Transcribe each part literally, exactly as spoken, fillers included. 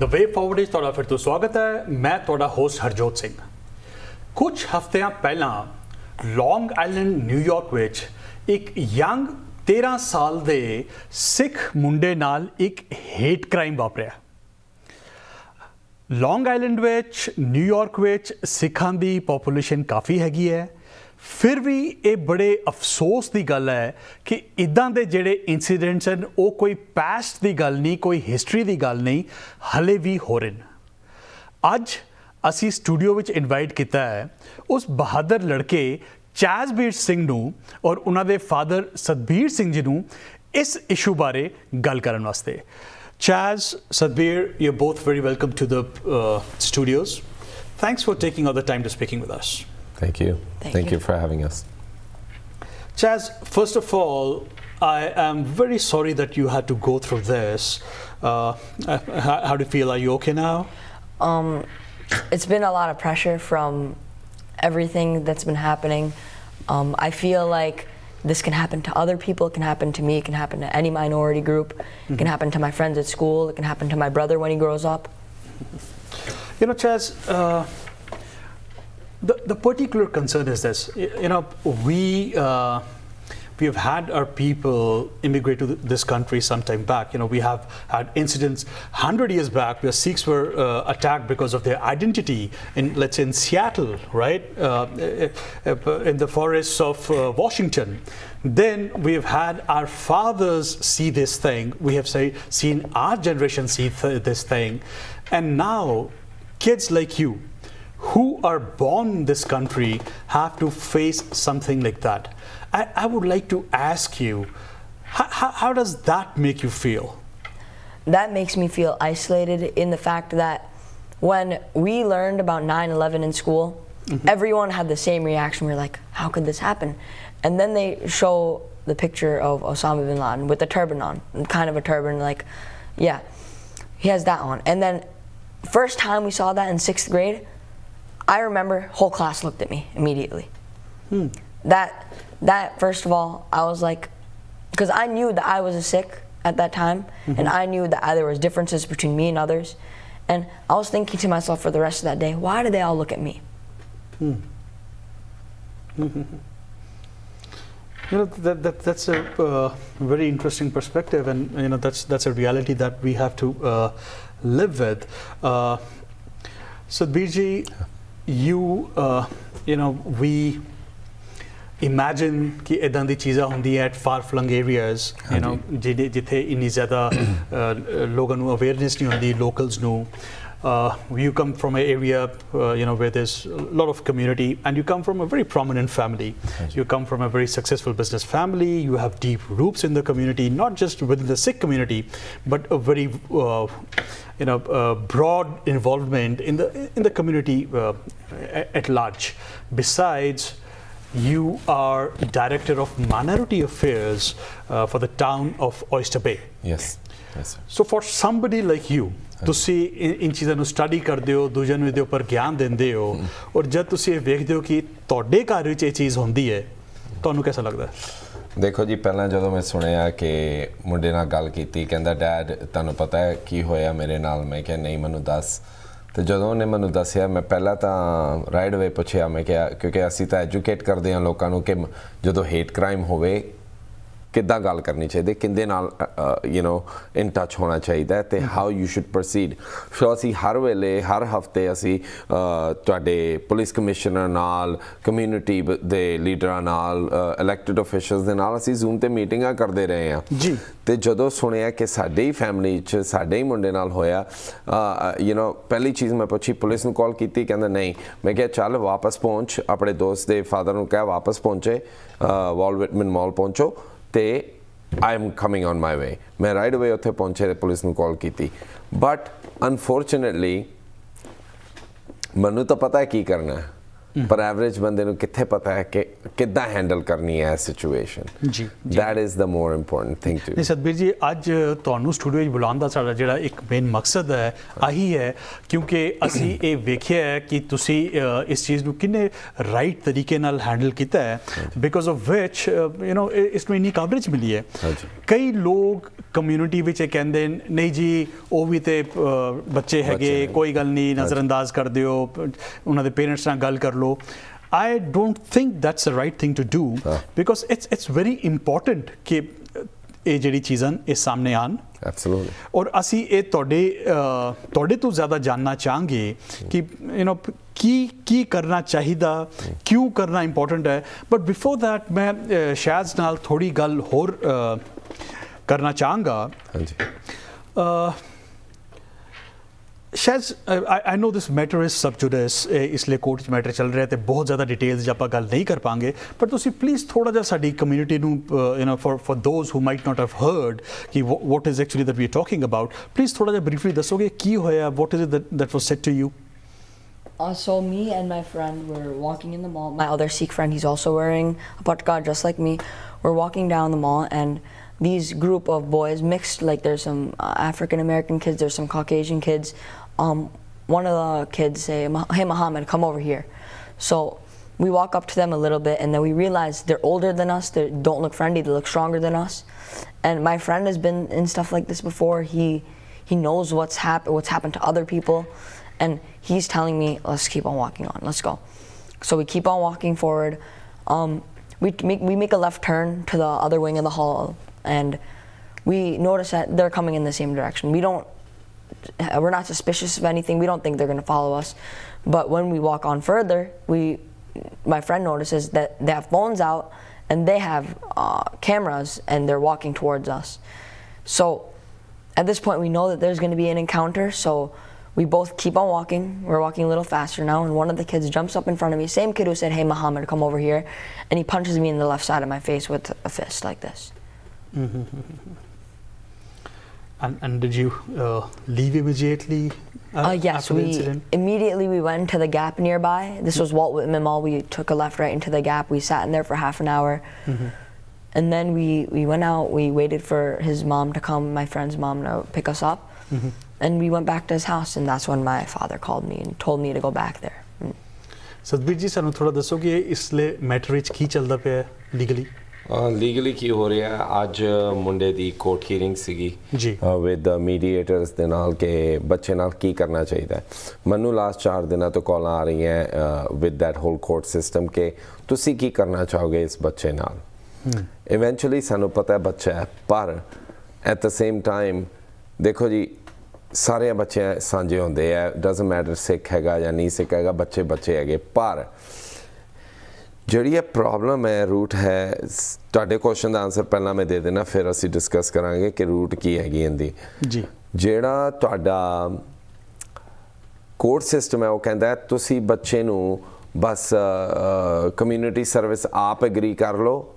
The way forward is तुहाडा फिर तो स्वागत है। मैं तुहाडा होस्ट हरजोत सिंह। कुछ हफ्तियां पहलां लॉन्ग आइलैंड न्यूयॉर्क विच एक यंग तेरह साल दे सिख मुंडे नाल एक हेट क्राइम वापरिया। लॉन्ग आइलैंड विच न्यूयॉर्क विच सिखां दी पॉपुलेशन काफ़ी हैगी है, फिर भी ये बड़े अफसोस की गल है कि इदां दे जिहड़े इंसीडेंट्स हैं वो कोई पास्ट की गल नहीं, कोई हिस्टरी की गल नहीं, हले भी हो रहे हैं। अज असी स्टूडियो विच इनवाइट किया है उस बहादुर लड़के चैज़बीर सिंह नू और उन्होंने फादर सतबीर सिंह जी नू इस इशू बारे गल करन वास्ते। Chaz, Satbir, you're both very welcome to the uh, studios. Thanks for taking all the time to speaking with us. Thank you. Thank, Thank you. you for having us. Chaz, first of all, I am very sorry that you had to go through this. Uh, how, how do you feel? Are you okay now? Um, it's been a lot of pressure from everything that's been happening. Um, I feel like this can happen to other people, it can happen to me, it can happen to any minority group, mm-hmm. it can happen to my friends at school, it can happen to my brother when he grows up. You know, Chaz, uh, the, the particular concern is this. You know, we, uh, we have had our people immigrate to this country some time back. You know, we have had incidents one hundred years back where Sikhs were uh, attacked because of their identity in, let's say, in Seattle, right? Uh, in the forests of uh, Washington. Then we've had our fathers see this thing. We have say, seen our generation see th this thing. And now kids like you who are born in this country have to face something like that. I, I would like to ask you, how, how does that make you feel? That makes me feel isolated in the fact that when we learned about nine eleven in school, mm-hmm. everyone had the same reaction. We were like, how could this happen? And then they show the picture of Osama bin Laden with a turban on, kind of a turban, like, yeah, he has that on. And then first time we saw that in sixth grade, I remember whole class looked at me immediately. Hmm. That. That, first of all, I was like, because I knew that I was a Sikh at that time, mm-hmm. and I knew that I, there was differences between me and others, and I was thinking to myself for the rest of that day, why do they all look at me? Hmm. Mm-hmm. You know, that, that, that's a uh, very interesting perspective, and you know, that's, that's a reality that we have to uh, live with. Uh, so, Satbirji, you, uh, you know, we... imagine कि इदां दी चीज़ा होंदी at far flung areas, you know, जिथे जिथे इन्नी ज़्यादा लोगों नू अवेयरनेस नहीं होंदी, लोकल्स नू. You come from a area, you know, where there is lot of community and you come from a very prominent family. You come from a very successful business family. You have deep roots in the community, not just within the Sikh community but a very, you know, broad involvement in the in the community at large. Besides, you are director of minority affairs uh, for the town of Oyster Bay. Yes. Yes, sir. So for somebody like you, तुसी इन चीज़ों को study करते हो, दूजे नूं इहदे उपर ज्ञान देंदे हो, और जब तुसी ये देखते हो कि तुहाडे घर विच ये चीज़ होंदी है, तुहानूं कैसा लगता है? देखो जी, पहला जदों मैं सुनिया कि मुंडे नाल गल कीती, कहंदा डैड तुहानूं पता है की होया मेरे नाल? मैं कहा नहीं, मैनूं दस. तो जदों उन्हें मैं दसिया, मैं पहला तो राइट वे पूछया, मैं क्या, क्योंकि असी तो एजुकेट करते हैं लोगों कि जो हेट क्राइम हो किदा गल करनी चाहिए, किंदे नाल यू नो इन टच होना चाहिए, तो how you should proceed. So असी हर वेले हर हफ्ते असी तुहाडे पुलिस कमिश्नर नाल, कम्यूनिटी दे लीडरां नाल, इलैक्टिड ऑफिशियल्स दे नाल असी जूम ते मीटिंगां करते रहे हैं जी. तो जदों सुनिया कि साडे ही फैमिली च साडे ही मुंडे नाल होया, यू नो, पहली चीज़ मैं पूछी, पुलिस नूं कॉल कीती? कहंदा नहीं. मैं कहा चल वापस पहुँच, अपने दोस्त दे फादर नूं कहा वापस पहुँचे, वाल्ट व्हिटमन मॉल पहुँचो, ते I am coming on my way. मैं राइट वे उत्थे पहुंचे, पुलिस नूं कॉल की, बट अनफॉर्चुनेटली मैनू तो पता है की करना है, पर एवरेज बंदे को कितने पता है कि कितना हैंडल करनी है सिचुएशन। जी that is the more important thing too. Satbir ji अज तुहानू स्टूडियो में बुलाने का साडा जिहड़ा एक मेन मकसद है आही है क्योंकि असी ये वेखिया है कि तुसी इस चीज़ को किन्ने राइट तरीके नाल हैंडल किया है, because of which you know इसमें इन्नी कवरेज मिली है। कई लोग कम्यूनिटी में कहते नहीं जी वो भी तो बच्चे हैगे, कोई गल नहीं, नज़रअंदाज कर दिओ, उन्होंने पेरेंट्स नाल गल कर लो। I don't think that's the right thing to do uh. because it's it's very important कि ये जड़ी चीज़ां इस सामने आन। Absolutely. और असी ये तोड़े तोड़े तो ज़्यादा जानना चाहेंगे कि you know की की करना चाहिदा, क्यों करना इम्पोर्टेंट है। बट बिफोर दैट मैं शायद नाल थोड़ी गल होर करना चाहूँगा। शायद I know this matter is sub judice, इसलिए कोर्ट मैटर चल रहा है तो बहुत ज़्यादा डिटेल्स ज आप गल नहीं कर पाएंगे, बट तुसी प्लीज़ थोड़ा जहा साडी community you know for for those who might not have heard कि what is actually that we are talking about, please थोड़ा जहा ब्रीफली दसोगे की होया, what is it that was said to you? Uh, so me and my friend were walking in the mall. My other Sikh friend, he's also wearing a parka just like me. We're walking down the mall and these group of boys mixed, like there's some uh, African American kids, there's some Caucasian kids. Um, one of the kids say, "Hey Muhammad, come over here." So we walk up to them a little bit and then we realize they're older than us, they don't look friendly, they look stronger than us. And my friend has been in stuff like this before. He he knows what's happened, what's happened to other people. And he's telling me, let's keep on walking on, let's go. So we keep on walking forward. Um, we, make, we make a left turn to the other wing of the hall, and we notice that they're coming in the same direction. We don't, we're not suspicious of anything. We don't think they're going to follow us. But when we walk on further, we, my friend notices that they have phones out, and they have uh, cameras, and they're walking towards us. So at this point, we know that there's going to be an encounter, so we both keep on walking. We're walking a little faster now, and one of the kids jumps up in front of me, same kid who said, "Hey Muhammad, come over here," and he punches me in the left side of my face with a fist like this. Mm-hmm. and, and did you uh, leave immediately uh, uh, yes, after the incident? Yes, immediately we went to the Gap nearby. This was Walt Whitman Mall. We took a left right into the Gap. We sat in there for half an hour. Mm-hmm. And then we, we went out. We waited for his mom to come, my friend's mom, to pick us up. Mm-hmm. And we went back to his house, and that's when my father called me and told me to go back there. Satbir ji सानू थोड़ा दसो कि इसलिए matter which की चलदा पिया legally? Legally की हो रहा है आज मुंडे दी कोर्ट हीयरिंग सीगी जी विद मीडिएटर्स दे नाल के बच्चे नाल की करना चाहिए। मनु लास्ट चार दिन तो कॉल आ रही हैं with that whole court system के तुसी की करना चाहोगे इस बच्चे नाल? इवेंचुअली सानू पता है बच्चा है, पर एट द सेम टाइम देखो जी सारे बच्चे सांझे होंदे है, डजन मैटर सिख हैगा या नहीं सिख हैगा, बच्चे बच्चे हैगे। पर जिहड़ी प्रॉब्लम है रूट है, तुहाडे क्वेश्चन का आंसर पहला मैं दे देना फिर असी डिस्कस करांगे कि रूट की हैगी इंदी। जी जिहड़ा तुहाडा कोर्ट सिस्टम है वो कहता है तुसी बच्चे नू बस कम्यूनिटी सर्विस आप एग्री कर लो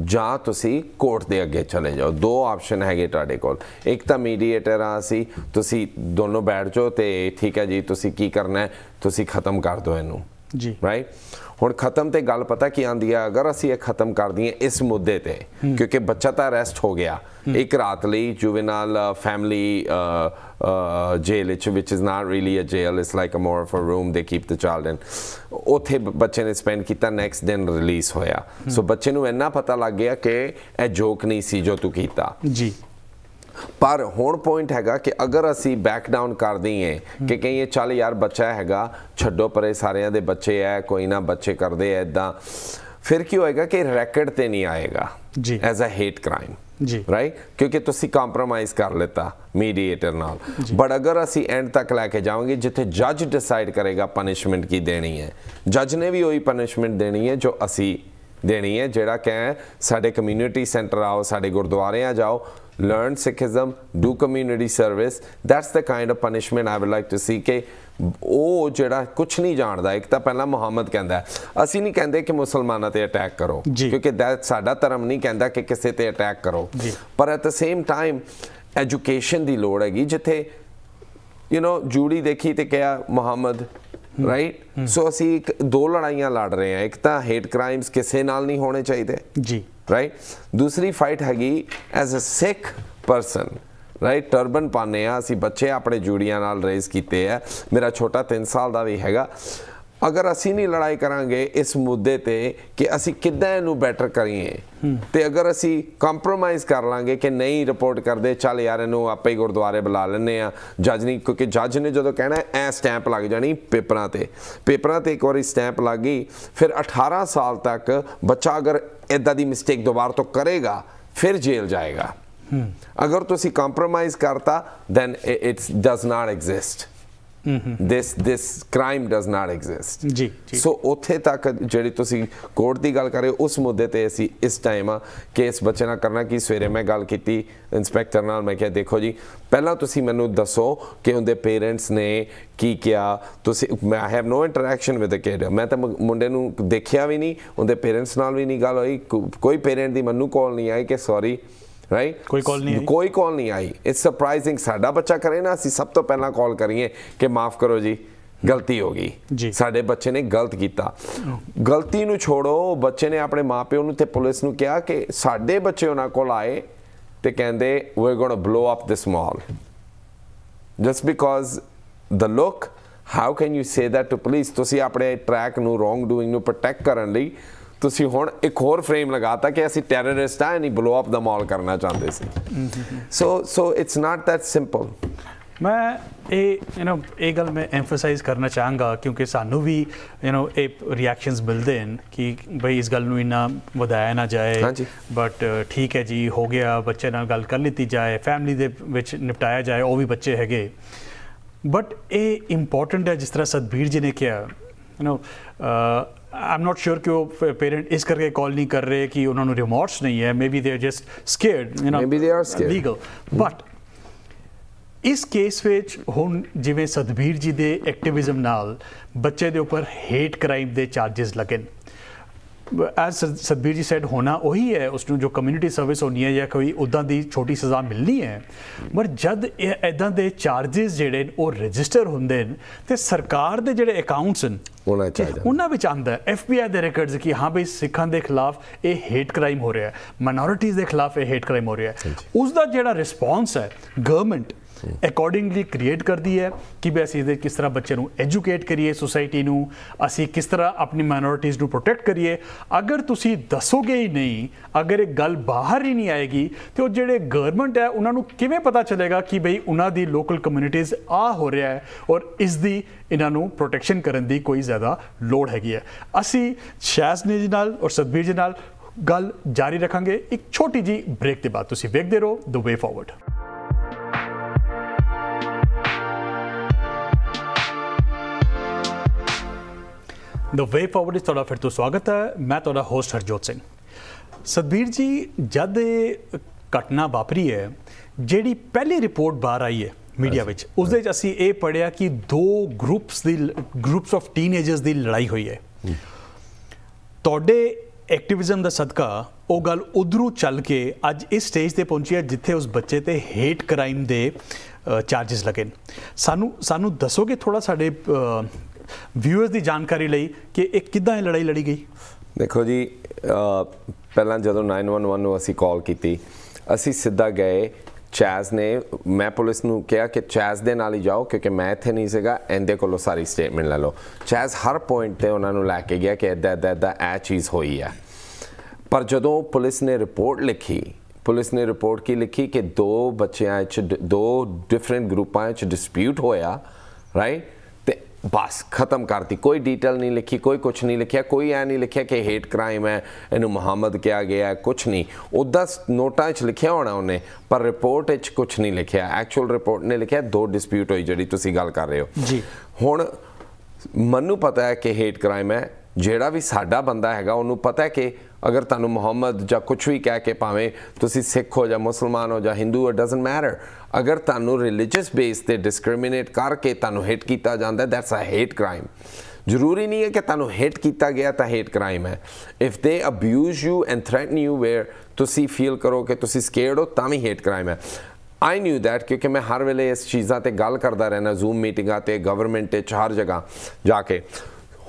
ਜਾਂ ਤੁਸੀਂ ਕੋਰਟ ਦੇ ਅੱਗੇ ਚਲੇ ਜਾਓ। ਦੋ ਆਪਸ਼ਨ ਹੈਗੇ ਤੁਹਾਡੇ ਕੋਲ, ਇੱਕ ਤਾਂ ਮੀਡੀਏਟਰ ਆ ਸੀ, ਤੁਸੀਂ ਦੋਨੋਂ ਬੈਠ ਜਾਓ ਤੇ ਠੀਕ ਹੈ ਜੀ ਤੁਸੀਂ ਕੀ ਕਰਨਾ ਹੈ ਤੁਸੀਂ ਖਤਮ ਕਰ ਦਿਓ ਇਹਨੂੰ ਜੀ ਰਾਈਟ। ਹੁਣ ਖਤਮ ਤੇ ਗੱਲ ਪਤਾ ਕੀ ਆਂਦੀ ਆ, ਅਗਰ ਅਸੀਂ ਇਹ ਖਤਮ ਕਰ ਦਈਏ ਇਸ ਮੁੱਦੇ ਤੇ ਕਿਉਂਕਿ ਬੱਚਾ ਤਾਂ ਅਰੈਸਟ ਹੋ ਗਿਆ ਇੱਕ ਰਾਤ ਲਈ ਜੁਵੇਨਾਲ ਫੈਮਿਲੀ ਜੇਲ ਵਿਚ is not really a jail, it's like a more of a room the keep the child in, ਉੱਥੇ ਬੱਚੇ ਨੇ ਸਪੈਂਡ ਕੀਤਾ, ਨੈਕਸਟ ਦਿਨ ਰਿਲੀਜ਼ ਹੋਇਆ। ਸੋ ਬੱਚੇ ਨੂੰ ਇੰਨਾ ਪਤਾ ਲੱਗ ਗਿਆ ਕਿ ਇਹ ਜੋਕ ਨਹੀਂ ਸੀ ਜੋ ਤੂੰ ਕੀਤਾ ਜੀ। पर होण पॉइंट हैगा कि अगर असी बैक डाउन कर दईए कि कहिए चल यार बच्चा हैगा छड्डो परे सारियां दे बच्चे है कोई ना बच्चे करदे है इदां, फिर की होएगा कि रैकेट ते नहीं आएगा जी एज अ हेट क्राइम जी राइट क्योंकि तुसी कॉम्प्रोमाइज़ कर लेता मीडिएटर नाल। बट अगर असी एंड तक लैके जावांगे जिथे जज डिसाइड करेगा पनिशमेंट की देनी है, जज ने भी वही पनिशमेंट देनी है जो असी देनी है। जिहड़ा कहे साडे कम्यूनिटी सेंटर आओ, साडे गुरुद्वारे जाओ, learn Sikhism, do community service, that's the kind of punishment I would like to see के वो जड़ा कुछ नहीं जानता। एक तो पहला मुहम्मद कहता है असी नहीं कहते कि मुसलमानों पर अटैक करो क्योंकि साडा धर्म नहीं कहता कि किसी पर अटैक करो, पर at the same time education की लोड़ हैगी जिथे यू नो जूड़ी देखी तो क्या मुहम्मद ਰਾਈਟ ਸੋ ਅਸੀਂ ਦੋ ਲੜਾਈਆਂ ਲੜ ਰਹੇ ਹਾਂ ਇੱਕ ਤਾਂ ਹੇਟ ਕ੍ਰਾਈਮਸ ਕਿਸੇ ਨਾਲ ਨਹੀਂ ਹੋਣੇ ਚਾਹੀਦੇ ਜੀ ਰਾਈਟ ਦੂਸਰੀ ਫਾਈਟ ਹੈਗੀ as a Sikh person right turban ਪਾਉਂਦੇ ਹਾਂ ਅਸੀਂ ਬੱਚੇ ਆਪਣੇ ਜੂੜੀਆਂ ਨਾਲ ਰੇਜ਼ ਕੀਤੇ ਆ ਮੇਰਾ ਛੋਟਾ तीन ਸਾਲ ਦਾ ਵੀ ਹੈਗਾ अगर असी नहीं लड़ाई करांगे इस मुद्दे ते कि असी किद्दां इहनूं बैटर करिए ते अगर असी कंप्रोमाइज़ कर लांगे कि नहीं रिपोर्ट कर दे चल यार इहनूं आपे ही गुरद्वारे बुला लैंदे आ जज नहीं क्योंकि जज ने जदों कहना ऐ स्टैंप लग जानी पेपरां ते पेपरां ते इक वारी स्टैंप लग गई फिर अठारह साल तक बच्चा अगर इदां दी मिस्टेक दोबारा तो करेगा फिर जेल जाएगा अगर तुसीं कंप्रोमाइज़ करता then it does not exist this this crime does not exist जी सो उत्थे तक जिहड़ी तुसीं कोर्ट दी गल कर रहे हो उस मुद्दे ते असीं इस टाइम आ कि इस बच्चे नाल करना की सवेरे मैं गल कीती इंस्पैक्टर नाल मैं कहा देखो जी पहला तुसीं मैनूं दसो कि उहदे पेरेंट्स ने की किया तुसीं मैं have no interaction with the kid मैं तो मुंडे नूं देखिया भी नहीं उहदे पेरेंट्स नाल भी नहीं गल होई कोई पेरेंट दी मैनूं कॉल नहीं आई कि सॉरी राइट right? कोई कॉल नहीं आई कोई कॉल नहीं आई इट्स सरप्राइजिंग साडा बच्चा करे ना असीं सब तो पहला कॉल करिए कि माफ़ करो जी गलती हो गई साडे बच्चे ने गलत किया गलती नूं छोड़ो बच्चे ने अपने माँ प्यो नूं ते पुलिस नूं कहा कि साडे बच्चे उन्हां कोल आए ते कहंदे we gonna blow up this mall just because the look how can you say that to police तुसीं अपने ट्रैक नूं रोंग डूइंग नूं प्रोटैक्ट करन लई ਤੁਸੀਂ ਹੁਣ ਇੱਕ ਹੋਰ ਫਰੇਮ ਲਗਾਤਾ ਕਿ ਅਸੀਂ ਟੈਰਰਿਸਟ ਆ ਨਹੀਂ ਬਲੋ ਅਪ ਦਾ ਮਾਲ ਕਰਨਾ ਚਾਹੁੰਦੇ ਸੀ so so it's not that simple ਮੈਂ ਇਹ ਯੂ نو ਇਹ ਗੱਲ ਮੈਂ ਐਮਫਸਾਈਜ਼ ਕਰਨਾ ਚਾਹਾਂਗਾ ਕਿਉਂਕਿ ਸਾਨੂੰ ਵੀ ਯੂ نو ਇਹ ਰਿਐਕਸ਼ਨਸ ਮਿਲਦੇ ਹਨ ਕਿ ਬਈ ਇਸ ਗੱਲ ਨੂੰ ਇੰਨਾ ਵਧਾਇਆ ਨਾ ਜਾਏ ਬਟ ਠੀਕ ਹੈ ਜੀ ਹੋ ਗਿਆ ਬੱਚੇ ਨਾਲ ਗੱਲ ਕਰ ਲਿੱਤੀ ਜਾਏ ਫੈਮਿਲੀ ਦੇ ਵਿੱਚ ਨਿਪਟਾਇਆ ਜਾਏ ਉਹ ਵੀ ਬੱਚੇ ਹੈਗੇ ਬਟ ਇਹ ਇੰਪੋਰਟੈਂਟ ਹੈ ਜਿਸ ਤਰ੍ਹਾਂ ਸਤਬੀਰ ਜੀ ਨੇ ਕਿਹਾ you نو I am not sure कि वो पेरेंट इस करके कॉल नहीं कर रहे कि उन्होंने रिमोर्स नहीं है maybe they are just scared you know maybe they are scared legal but इस केस ਵਿੱਚ ਹੁਣ ਜਿਵੇਂ ਸਤਬੀਰ ਜੀ ਦੇ ਐਕਟਿਵਿਜ਼ਮ ਨਾਲ ਬੱਚੇ ਦੇ ਉੱਪਰ ਹੇਟ ਕ੍ਰਾਈਮ ਦੇ ਚਾਰजेस ਲੱਗਣ ਐਸ ਸਤਬੀਰ ਜੀ ਸੈਡ ਹੋਣਾ ਉਹੀ ਹੈ ਉਸ ਨੂੰ ਜੋ ਕਮਿਊਨਿਟੀ ਸਰਵਿਸ ਹੋਣੀ ਹੈ ਜਾਂ ਕੋਈ ਉਦਾਂ ਦੀ ਛੋਟੀ ਸਜ਼ਾ ਮਿਲਣੀ ਹੈ ਪਰ ਜਦ ਇਦਾਂ ਦੇ ਚਾਰजेस ਜਿਹੜੇ ਉਹ ਰਜਿਸਟਰ ਹੁੰਦੇ ਨੇ ਤੇ ਸਰਕਾਰ ਦੇ ਜਿਹੜੇ ਅਕਾਊਂਟਸ ਹਨ ਹੋਣਾ ਚਾਹੀਦਾ ਉਹਨਾਂ ਵਿੱਚ ਆਂਦਾ ਐਫ ਬੀ ਆਈ ਦੇ ਰਿਕਾਰਡਸ ਕਿ ਹਾਂ ਬਈ ਸਿੱਖਾਂ ਦੇ ਖਿਲਾਫ ਇਹ ਹੇਟ ਕ੍ਰਾਈਮ ਹੋ ਰਿਹਾ ਹੈ ਮਾਈਨੋਰਿਟੀਜ਼ ਦੇ ਖਿਲਾਫ ਇਹ ਹੇਟ ਕ੍ਰਾਈਮ ਹੋ ਰਿਹਾ ਹੈ ਉਸ ਦਾ ਜਿਹੜਾ ਰਿਸਪੌਂਸ ਹੈ ਗਵਰਨਮੈਂਟ अकॉर्डिंगली क्रिएट करती है कि भी असी किस तरह बच्चे नू एजुकेट करिए सोसाइटी नू असी किस तरह अपनी माइनॉरिटीज़ नू प्रोटेक्ट करिए अगर तुसी दसोगे ही नहीं अगर एक गल बाहर ही नहीं आएगी तो जेडे गवर्नमेंट है उन्हां नू किवें पता चलेगा कि भाई उन्हां दी लोकल कम्यूनिटीज़ आ हो रहा है और इस दी इन्हां नू प्रोटेक्शन करन दी कोई ज़्यादा लोड़ हैगी है असी शैज़ जी नाल और सतबीर जी नाल गल जारी रखांगे एक छोटी जी ब्रेक के बाद तुसी वेखदे रहो the way forward the way forward इस तुहाडा फिर तो स्वागत है मैं तुहाडा होस्ट हरजोत सिंह सतबीर जी जद घटना वापरी है जिहड़ी पहली रिपोर्ट बाहर आई है मीडिया विच उस दे असीं ये पढ़िया कि दो ग्रुप्स दी ग्रुप्स ऑफ टीनएजर्स दी लड़ाई हुई है तुहाडे एक्टिविज़म दा सदका वो गल उधरों चल के अज इस स्टेज ते पहुंची है जिथे उस बच्चे ते हेट क्राइम दे चार्जेस लगे सानू सानू दसोगे थोड़ा साडे व्यूअर्स की जानकारी लई कि एक किद्दां ये लड़ाई लड़ी गई देखो जी पहला जदों नाइन वन वन नूं असी कॉल की असी सीधा गए चैज़ ने मैं पुलिस नूं कहा कि चैज़ दे नाल ही जाओ क्योंकि मैं इत्थे नहीं सीगा इहदे कोलों सारी स्टेटमेंट लै लो चैज़ हर पॉइंट ते उहनां नूं लैके गया कि इदा इदा इदा ए चीज़ होई है पर जदों पुलिस ने रिपोर्ट लिखी पुलिस ने रिपोर्ट की लिखी कि दो बच्चियां च दो डिफरेंट ग्रुपां च डिस्प्यूट होया राइट बस खत्म करती कोई डिटेल नहीं लिखी कोई कुछ नहीं लिखा कोई ऐ नहीं लिखा कि हेट क्राइम है इनू मुहम्मद क्या गया है कुछ नहीं उदा नोटा च लिखा होना उन्हें पर रिपोर्ट च कुछ नहीं लिखा एक्चुअल रिपोर्ट ने लिखा दो डिस्प्यूट हुई जी तुसी गल कर रहे हो जी हुण मनु पता है कि हेट क्राइम है जिहड़ा भी साडा बंदा हैगा उन्हें पता है कि अगर तुहानू मुहम्मद जा कुछ भी कह के भावें तुसी सिख हो जा मुसलमान हो जा हिंदू हो डजंट मैटर अगर तुहानू रिलीजियस बेस ते डिस्क्रिमिनेट करके तुहानू हेट किया जाता है दैट्स अ हेट क्राइम जरूरी नहीं है कि तुहानू हेट किया गया तो हेट क्राइम है if they abuse you and threaten you where तुसी फील करो कि तुसी स्केयर्ड हो तां भी हेट क्राइम है आई न्यू दैट, क्योंकि मैं हर वेले इस चीज़ा ते गल करता रहना, जूम मीटिंगा ते गवर्नमेंट ते हर जगह जाके।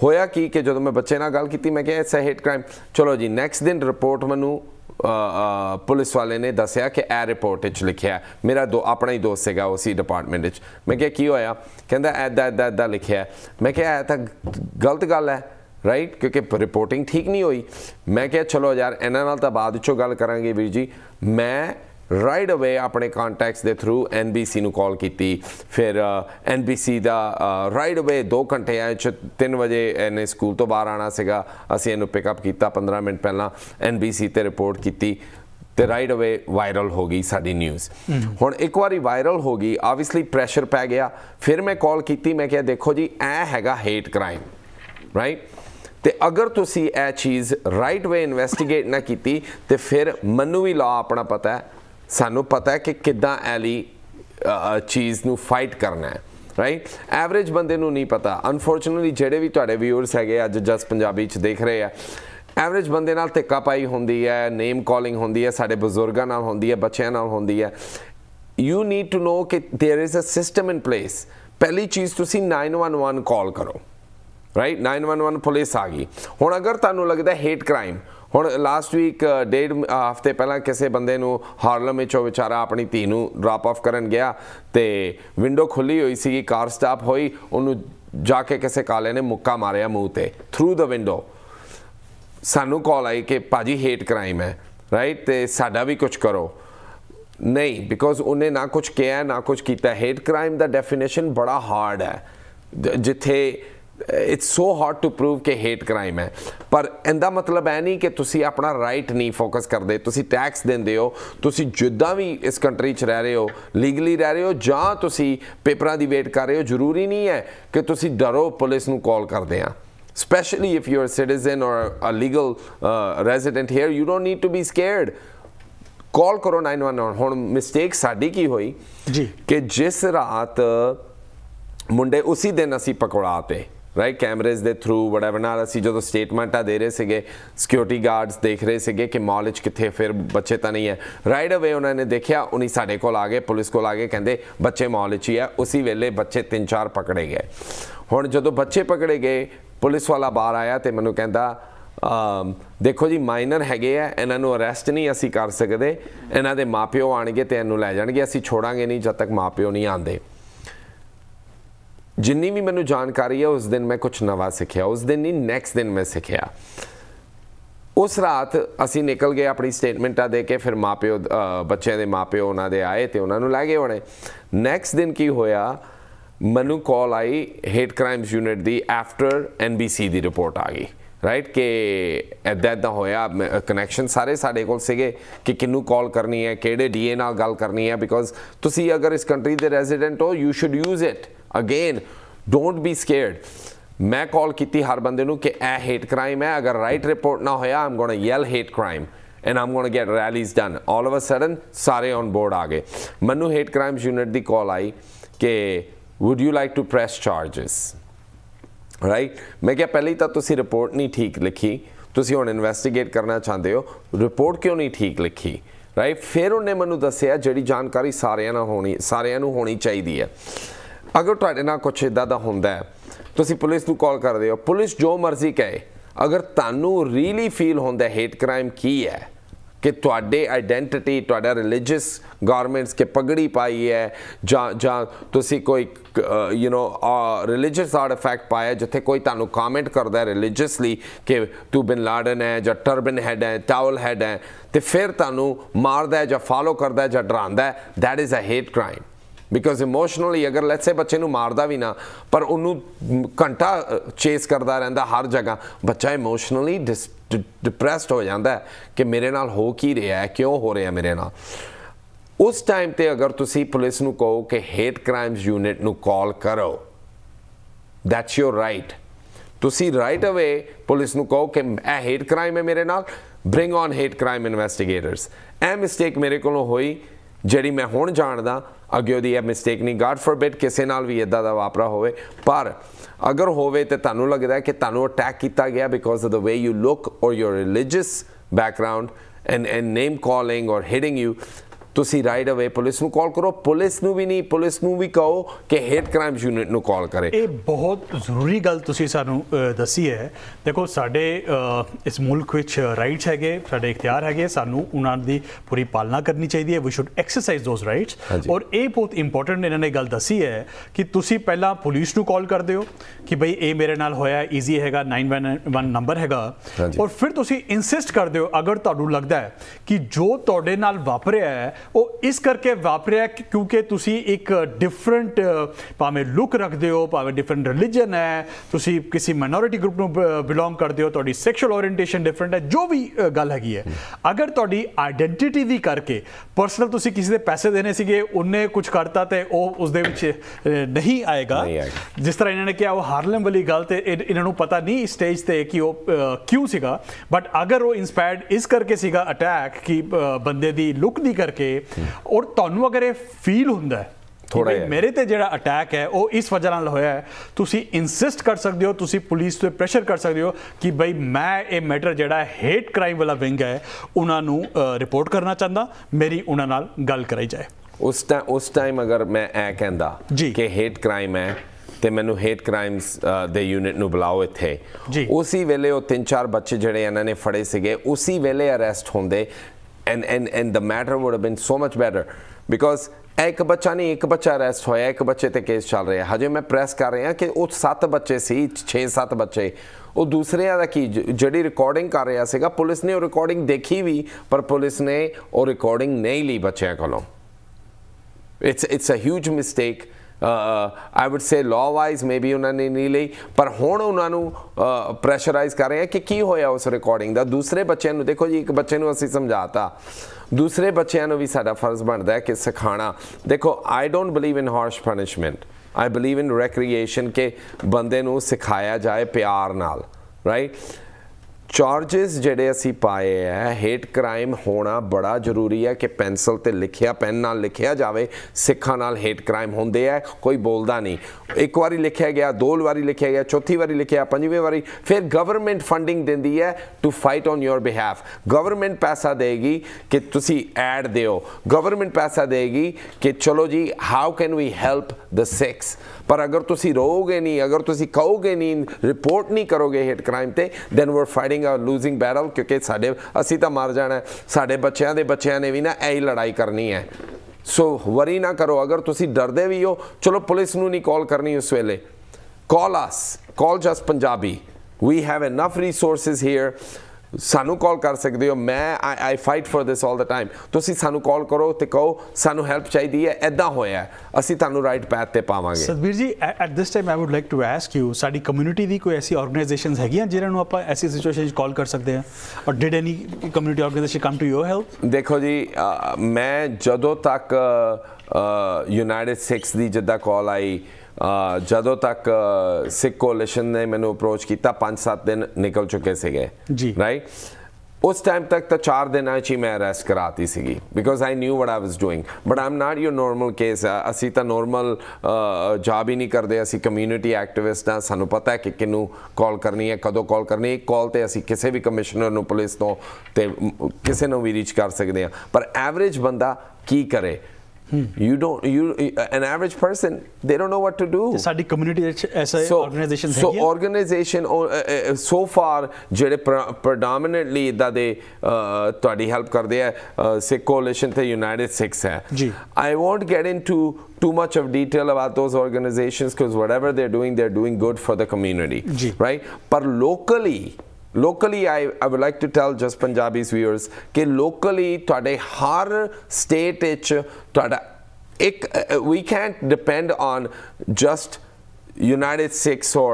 होया कि कि जो मैं बच्चे नाल गल की, मैं क्या इट्स अ हेट क्राइम, चलो जी नैक्सट दिन रिपोर्ट मैनू पुलिस वाले ने दसिया कि ए रिपोर्ट च लिखिया, मेरा दो अपना ही दोस्त है उसी डिपार्टमेंट। मैं क्या की होया, कहता ऐदा ऐदा ऐदा लिखिया। मैं क्या ऐ तो गलत गल है राइट, क्योंकि रिपोर्टिंग ठीक नहीं हुई। मैं क्या चलो यार इन्हां नाल तां बाद चो गल करांगे वीर जी। मैं राइट अवे अपने कॉन्टैक्ट्स के through N B C call की, फिर एन बी सी का राइट अवे दो घंटे च तीन बजे इन्हें स्कूल तो बाहर आना सगा, असीं इन्हूं पिकअप किया पंद्रह मिनट पहला एन बी सी ते रिपोर्ट की, तो राइट अवे वायरल हो गई साड़ी न्यूज़। हुण एक बार वायरल हो गई, ऑबियसली प्रैशर पै गया, फिर मैं कॉल की, मैं क्या देखो जी ए हैगा हेट क्राइम राइट, तो अगर तुसी ए चीज़ राइट वे इन्वेस्टिगेट ना की, तो फिर मनु भी लॉ अपना पता है, सानू पता है कि किद्दां ऐली चीज़ नू फाइट करना है राइट। एवरेज बंदे नू नहीं पता, अनफॉर्चुनेटली जेडे भी तुहाडे व्यूअर्स हैगे अज जस पंजाबी च देख रहे हैं, एवरेज बंदे नाल धिक्का पाई हुंदी है, नेम कॉलिंग हुंदी है, साडे बजुर्गां नाल हुंदी है, बच्चों नाल हुंदी है। यू नीड टू नो कि there is a system in place. पहली चीज़ तुसी नाइन वन वन कॉल करो right, nine one one police आ गई। हुण अगर तुहानू लगदा हेट क्राइम, हुण लास्ट वीक डेढ़ हफ्ते पहला किसी बंदे नू हार्लम चो बेचारा अपनी धी नू ड्रॉप ऑफ करन गया, तो विंडो खुली हुई सी, कार स्टाप हुई, उन्होंने जाके किसी काले ने मुक्का मारिया मूँह ते थ्रू द विंडो। सानू कॉल आई कि भाजी हेट क्राइम है राइट, तो साडा भी कुछ करो। नहीं, बिकॉज उन्हें ना कुछ किया ना कुछ किया। हेट क्राइम का डेफिनेशन बड़ा हार्ड है, जिथे it's so hard to prove कि हेट क्राइम है। पर इंदा मतलब है नहीं कि तुसी अपना राइट नहीं फोकस करते, तुसी टैक्स देंदे हो, तुसी जिद्दां भी इस कंट्री च रह रहे हो, लीगली रह रहे हो, जां तुसी पेपरां दी वेट कर रहे हो। जरूरी नहीं है कि तुसी डरो पुलिस नूं कॉल करदे आ, specially if you are citizen और a legal resident here, you don't need to be scared. Call करो नाइन वन वन। हुण मिस्टेक साडी की होई जी कि जिस रात मुंडे उसी दिन असी पकड़ाते राइट, कैमरेज के थ्रू वड़ैवर नाल असी जो तो स्टेटमेंटा दे रहे थे, सिक्योरिटी गार्ड्स देख रहे थे कि मॉल च कितने फिर बच्चे तो नहीं है। राइट अवे उन्होंने देखा, उन्हीं साढ़े कोल आ गए, पुलिस कोल आ गए, कहते बच्चे मॉल च ही है। उसी वेले बच्चे तीन चार पकड़े गए। हुण जो बच्चे पकड़े गए, पुलिस वाला बाहर आया तो मैनू कहता देखो जी माइनर हैगे है, इन्हों अरैसट नहीं असी कर सकते, इन्हों के माँ प्यो आएंगे तो इन्हों लै जाएंगे, असी छोड़ांगे नहीं जब तक माँ प्यो नहीं आते। जिन्नी भी मैंने जानकारी है उस दिन मैं कुछ नवा सीखा, उस दिन नहीं नैक्सट दिन मैं सीखा। उस रात असी निकल गए अपनी स्टेटमेंटा दे के, फिर माँ प्यो बच्चों के माँ प्यो उन्होंने आए तो उन्होंने लै गए होने। नैक्सट दिन की होया, मैनू कॉल आई हेट क्राइम्स यूनिट की आफ्टर एन बी सी की रिपोर्ट आ गई राइट कि इदा इदा होया। कनैक्शन सारे साढ़े कोल सीगे कि किनू कॉल करनी है, किहड़े डीए नाल गल करनी है, बिकॉज तुसी अगर इस कंट्री के रेजिडेंट हो you should use it. Again don't be scared. मैं कॉल की हर बंदे नू कि ए हेट क्राइम है, अगर राइट रिपोर्ट ना होया I am gonna yell hate crime and I am gonna get rallies done. All of a sudden सारे ऑन बोर्ड आ गए। मैनू हेट क्राइम्स यूनिट की कॉल आई कि would you like to press charges right. मैं क्या पहले तो तुसी रिपोर्ट नहीं ठीक लिखी, तुसी हुण इन्वेस्टिगेट करना चाहते हो, रिपोर्ट क्यों नहीं ठीक लिखी राइट। फिर उन्हें मैनू दसिया जिहड़ी जानकारी सारियां नू होनी सारियां नू होनी चाहिदी है। अगर तुहाडे नाल कुछ इदा दा हुंदा है, तुसी पुलिस नू कॉल करदे हो, पुलिस जो मर्जी कहे, अगर तुहानू रीली फील होंदा हेट क्राइम की है कि तुहाडे आइडेंटिटी, तुहाडा रिलीजियस गारमेंट्स के पगड़ी पाई है, जां जां तुसी कोई यू नो रिलीजियस आर्टिफैक्ट पाया जिथे कोई तुहानू कमेंट करदा है रिलीजियसली कि तू बिन लाडन है जां टर्बन हैड है, टावल हैड है, तो फिर तुहानू मारदा है जां फॉलो करदा है जां डरांदा है, that is a hate crime. Because emotionally अगर लैट्स से बच्चे नू मारदा भी ना पर उन्होंने घंटा चेस करता रहता हर जगह, बच्चा इमोशनली डिस डिप्रैसड हो जाता है कि मेरे नाल हो की रहा है, क्यों हो रहा है मेरे नाल। उस टाइम पर अगर तुसी पुलिस नू कहो कि हेट क्राइम्स यूनिट नू कॉल करो, दैट्स योर राइट। तुसी राइट अवे पुलिस नू कहो कि ए हेट क्राइम है मेरे नाल, bring on hate crime investigators. A mistake मेरे कोलों होई जिहड़ी मैं हुण जाणदा, अगे उहदी यह मिसटेक नहीं, गॉड फॉरबिड किसी नाल भी इदा दा वापरा होवे, पर अगर होवे ते तुहानू लगदा है कि तुहानू अटैक किया गया because of the way you look और your religious background and and name calling और हिडिंग यू, तुसी राइट अवे पुलिस नू कॉल करो, पुलिस नू भी नहीं पुलिस नू भी कहो कि हेट क्राइम यूनिट नू कॉल करे। ये बहुत जरूरी गल तुसी सानू दसी है। देखो साडे इस मुल्क विच राइट्स हैगे, साडे इख्तियार हैगे, सानू उन्हां दी पूरी पालना करनी चाहिए। We should exercise those rights. और ये बहुत इंपॉर्टेंट इन्होंने गल दसी है कि तुसी पहला पुलिस नू कॉल कर दिओ कि भाई ये मेरे नाल होया, ईजी हैगा, नाइन वन वन नंबर हैगा। और फिर तुसी इंसिस्ट कर दिओ अगर तुहानू लगदा है कि जो तुहाडे नाल वापरिया है वो इस करके वापरिया क्योंकि तुसी एक डिफरेंट भावें लुक रखते हो, भावें डिफरेंट रिलीजन है, तुसी किसी माइनॉरिटी ग्रुप नू बिलोंग करते हो, तुहाडी सैक्शुअल ओरिएंटेशन डिफरेंट है, जो भी गल हैगी है, अगर तुहाडी आइडेंटिटी दी करके परसनल तुसी किसी दे पैसे देने सीगे, उन्हें कुछ करता तो वह उस दे विच नहीं आएगा। जिस तरह इन्होंने कहा वो हार्लम वाली गल ते इन्होंने पता नहीं स्टेज पर कि वो क्यों सीगा, बट अगर वो इंस्पायर्ड इस करके सीगा अटैक कि बंदे दी लुक दी करके, और तुहानू अगर ये फील हुंदा है थोड़ा मेरे ते जो अटैक है वो इस वजह नाल होया है, तुसी इंसिस्ट कर सकते हो, तुसी पुलिस पे प्रेशर कर सकते हो कि भाई मैं ये मैटर जो हेट क्राइम वाला विंग है उन्होंने रिपोर्ट करना चाहता, मेरी उन्होंने नाल गल कराई जाए। उस टाइम उस टाइम अगर मैं ऐ कहंदा कि हेट क्राइम है तो मैनू हेट क्राइम्स दे यूनिट नू बुलाओ इत्थे, उसी वेले तीन चार बच्चे जिहड़े इन्होंने फड़े सीगे उसी वेले अरेस्ट होंदे and and and the matter would have been so much better. Because एक बच्चा नहीं एक बच्चा अरेस्ट होया, एक बच्चे ते केस चल रहा है। हजे मैं प्रेस कर रहा कि वो सत्त बच्चे सी, छे सत्त बच्चे, वो दूसरिया का की जी रिकॉर्डिंग कर रहा है। पुलिस ने वो रिकॉर्डिंग देखी भी पर पुलिस ने वो रिकॉर्डिंग नहीं ली बच्चों को। It's it's a huge mistake. I would say law wise maybe उन्होंने नहीं ली, पर हुण उन्होंने प्रेशराइज कर रहे हैं कि की होया उस रिकॉर्डिंग दा। दूसरे बच्चों को देखो जी, एक बच्चे को असीं समझाता, दूसरे बच्चों को भी साडा फर्ज बनता है कि सिखाना। देखो I don't believe in harsh punishment, I believe in recreation के बंदे नू सिखाया जाए प्यार नाल, राइट। चार्जिस जिहड़े असीं पाए है, हेट क्राइम होना बड़ा जरूरी है कि पेंसिल ते लिखिया, पेन नाल लिखिया जावे। सिक्खां नाल हेट क्राइम होंदे है, कोई बोलदा नहीं। एक वारी लिखिया गया, दो वारी लिखिया गया, चौथी वारी लिखिया, पंजवीं वारी, फिर गवर्नमेंट फंडिंग दिंदी है to fight on your behalf. Government पैसा देगी कि तुसी ऐड दिओ, गवर्नमेंट पैसा देगी कि चलो जी how can we help the Sikhs. पर अगर तुसी रोओगे नहीं, अगर तुसी कहोगे नहीं, रिपोर्ट नहीं करोगे हेट क्राइम ते, then we are fighting losing barrel, क्योंकि साडे असी तो मर जाना है, साडे बच्चों के बच्चों ने भी ना यही लड़ाई करनी है। सो वरी ना करो। अगर तुम डरते भी हो, चलो पुलिस नू नहीं कॉल करनी उस वेले, call us, call just Punjabi, we have enough resources here, सानू कॉल कर सकते हो। मैं I I fight for this all the time. तुसी सानू कॉल करो तो कहो सानू हेल्प चाहिए है, ऐदा होया, असी तुहानू राइट पैथ ते पावांगे। Satbir ji at this time I would like to ask you, साडी कम्युनिटी दी कोई ऐसी ऑर्गेनाइजेशंस हैगियां जिन्हां नू आपां ऐसी सिचुएशन कॉल कर सकते हैं, और did any community organisation come to your help? देखो जी आ, मैं जदों तक यूनाइटेड सिक्स दी जिद्दां कॉल आई, जदों तक सिख कोलिशन ने मैंने अप्रोच किया, पाँच सात दिन निकल चुके थे, राइट। उस टाइम तक तो चार दिन ही मैं अरेस्ट कराती सी, because I knew what I was doing. But I am not your normal case. असी तो नॉर्मल जॉब ही नहीं करते, असी कम्यूनिटी एक्टिविस्ट हाँ, सानू पता है कि किनू कॉल करनी है, कदों कॉल करनी। कॉल तो असी किसी भी कमिश्नर नू, पुलिस तो किसी नू भी रीच कर सकते हैं, पर एवरेज बंदा की करे? You don't. You an average person, they don't know what to do. Sari community ऐसा organization है। So organization so far जेडे predominantly इधर दे तोड़ी help कर दिया, Sikh Coalition थे, United Sikhs है। जी। I won't get into too much of detail about those organizations because whatever they're doing, they're doing good for the community, right? पर locally locally I, I would like to tell just Punjabi's viewers कि locally तुहाडे हर state etch तुहाडा एक, we can't depend on just United Sikhs or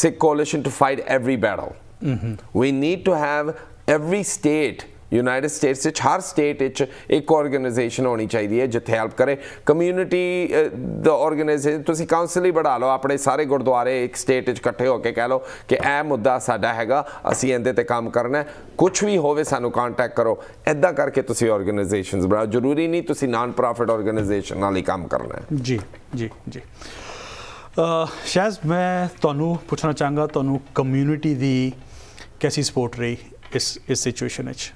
Sikh Coalition to fight every battle. Mm-hmm. We need to have every state, United States इच हर state इच एक organization होनी चाहिए है जिथे हेल्प करे कम्यूनिटी द ऑर्गेनाइजेशन। तुसी काउंसिल ही बढ़ा लो, अपने सारे गुरुद्वारे एक स्टेट इच इकट्ठे होकर कह लो कि ए मुद्दा साडा हैगा, असी इहदे ते काम करना है, कुछ भी होवे सानू कांटेक्ट करो। ऐदा करके तुसी ऑर्गेनाइजेशनस बनाओ, जरूरी नहीं तुसी नॉन प्रॉफिट ऑर्गेनाइजेशन नाल ही काम करना है। जी जी जी। शायद मैं तुहानू पुछना चाहांगा, तुहानू कम्यूनिटी दी कैसी सपोर्ट रही इस इस सिचुएशन इच?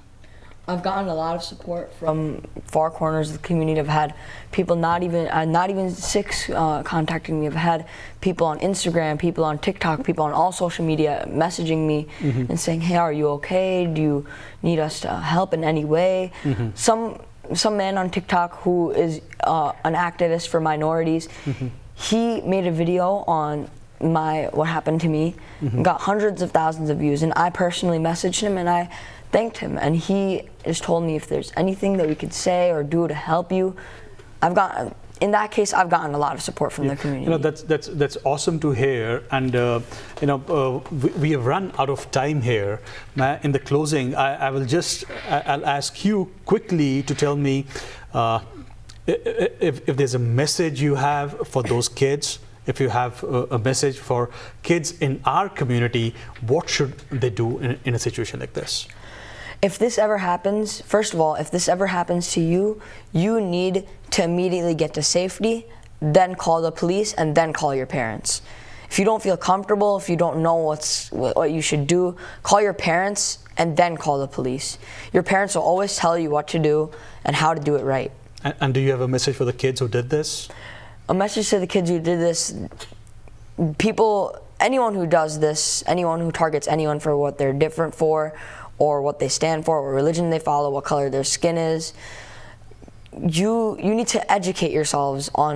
I've gotten a lot of support from far corners of the community. I've had people, not even uh, not even Sikhs, uh, contacting me. I've had people on Instagram, people on TikTok, people on all social media messaging me mm-hmm. and saying, "Hey, are you okay? Do you need us to help in any way?" Mm-hmm. Some some man on TikTok who is uh, an activist for minorities, mm-hmm. he made a video on my what happened to me, mm-hmm. got hundreds of thousands of views, and I personally messaged him and I thanked him, and he just told me if there's anything that we could say or do to help you. I've got, in that case, I've gotten a lot of support from yeah. the community. You know, that's that's that's awesome to hear, and uh, you know, uh, we, we have run out of time here. In the closing, I, I will just I'll ask you quickly to tell me uh, if if there's a message you have for those kids. If you have a message for kids in our community, what should they do in, in a situation like this? If this ever happens, first of all, if this ever happens to you, you need to immediately get to safety, then call the police, and then call your parents. If you don't feel comfortable, if you don't know what's, what you should do, call your parents and then call the police. Your parents will always tell you what to do and how to do it right. And, and do you have a message for the kids who did this? A message to the kids who did this, people, anyone who does this, anyone who targets anyone for what they're different for, or what they stand for, what religion they follow, what color their skin is, you you need to educate yourselves on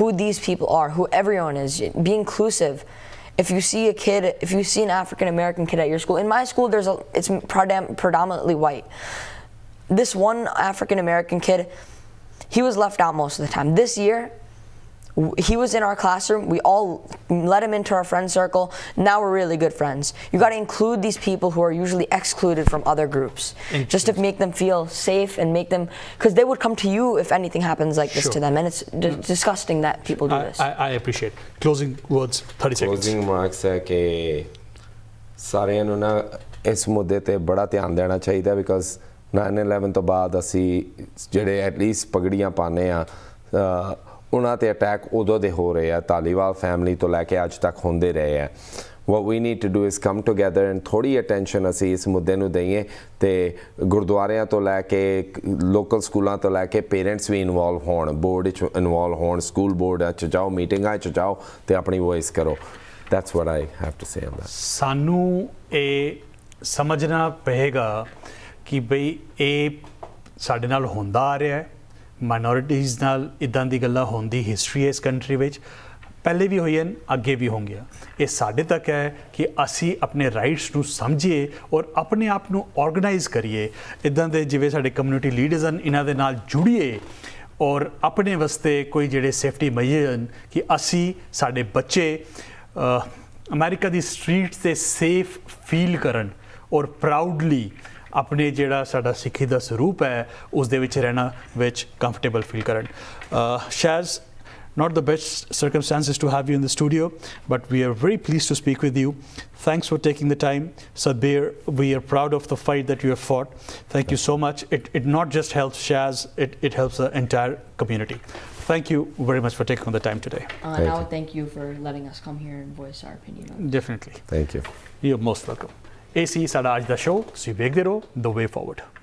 who these people are, who everyone is. Be inclusive. If you see a kid, if you see an African American kid at your school, in my school, there's a, it's predominantly white. This one African American kid, he was left out most of the time. This year, he was in our classroom. We all let him into our friend circle. Now we're really good friends. You got to include these people who are usually excluded from other groups, just to make them feel safe and make them, because they would come to you if anything happens like this sure. to them, and it's d disgusting that people do I, this. I, I appreciate. Closing words, thirty seconds. Closing remarks है कि सारे इन ना इस मुद्दे ते बड़ा ध्यान देना चाहिए, because nine eleven तो बाद असी जड़े at least पगड़ियां पाने आ उन्हें अटैक उदों के हो रहे हैं, तालीवाल फैमिली तो लैके अज तक होंदे रहे हैं। What we need to do is come together and थोड़ी अटेंशन असी इस मुद्दे नूं देईए ते गुरुद्वारियां तो लैके लोकल स्कूलों तो लैके पेरेंट्स भी इनवॉल्व होण, बोर्ड इनवॉल्व होण, स्कूल बोर्ड च जाओ, मीटिंगां च जाओ ते अपनी वॉइस करो। That's what I have to say on that. सानू ये समझना पएगा कि बई ये साडे नाल होंदा आ रहा है, माइनॉरिटीज़ नाल इदां दी गल्लां होंदी हिस्ट्री इस कंट्री विच पहले भी होई हन, अगे भी होंगियां। ये साडे तक है कि असी अपने राइट्स नूं समझिए और अपने आप नूं ऑर्गेनाइज करिए, इदां दे जिवें साडे कम्यूनिटी लीडर्स हन इन्हां दे नाल जुड़िए और अपने वास्ते कोई जिहड़े सेफ्टी मेजर हन कि असी साडे बच्चे अमेरिका दी स्ट्रीट ते सेफ फील करन और प्राउडली अपने जिहड़ा साडा सिखी दा स्वरूप है उस दे विच रहना विच कंफर्टेबल फील करन। Shaz, not the best circumstances to have you in the studio, but we are very pleased to speak with you. Thanks for taking the time. Satbir, we are proud of the fight that you have fought. Thank you so much. It, it not just helps Shaz, it, it helps the entire community. Thank you very much for taking on the time today. Uh, and I would thank you for letting us come here and voice our opinion on this. Definitely. Thank you. You're most welcome. A C साढ़ा आज दा show, तुसीं वेखदे रहो the way forward.